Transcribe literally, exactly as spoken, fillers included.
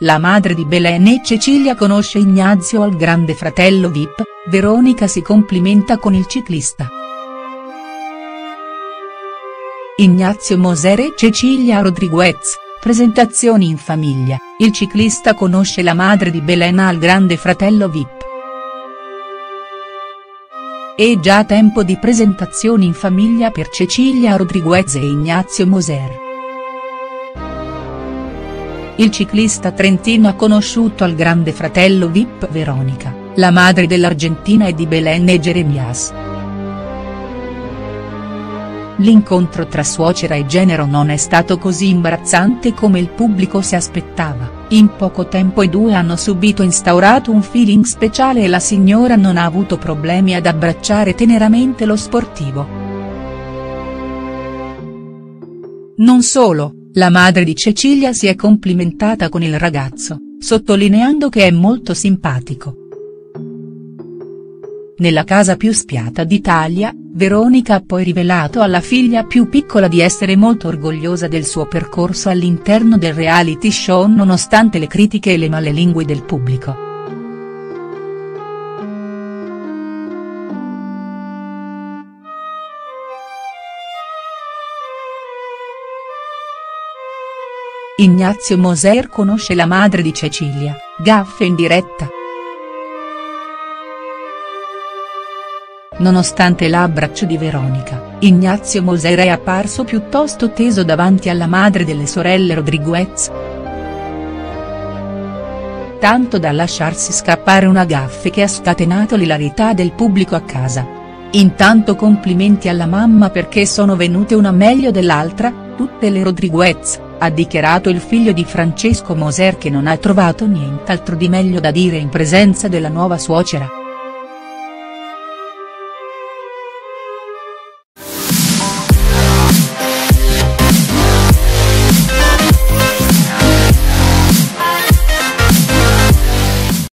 La madre di Belen e Cecilia conosce Ignazio al Grande Fratello Vip, Veronica si complimenta con il ciclista. Ignazio Moser e Cecilia Rodriguez, presentazioni in famiglia, il ciclista conosce la madre di Belen al Grande Fratello Vip. È già tempo di presentazioni in famiglia per Cecilia Rodriguez e Ignazio Moser. Il ciclista trentino ha conosciuto al Grande Fratello Vip Veronica, la madre dell'argentina e di Belen e Jeremias. L'incontro tra suocera e genero non è stato così imbarazzante come il pubblico si aspettava, in poco tempo i due hanno subito instaurato un feeling speciale e la signora non ha avuto problemi ad abbracciare teneramente lo sportivo. Non solo. La madre di Cecilia si è complimentata con il ragazzo, sottolineando che è molto simpatico. Nella casa più spiata d'Italia, Veronica ha poi rivelato alla figlia più piccola di essere molto orgogliosa del suo percorso all'interno del reality show nonostante le critiche e le malelingue del pubblico. Ignazio Moser conosce la madre di Cecilia, gaffe in diretta. Nonostante l'abbraccio di Veronica, Ignazio Moser è apparso piuttosto teso davanti alla madre delle sorelle Rodriguez. Tanto da lasciarsi scappare una gaffe che ha scatenato l'ilarità del pubblico a casa. Intanto complimenti alla mamma perché sono venute una meglio dell'altra, tutte le Rodriguez. Ha dichiarato il figlio di Francesco Moser che non ha trovato nient'altro di meglio da dire in presenza della nuova suocera.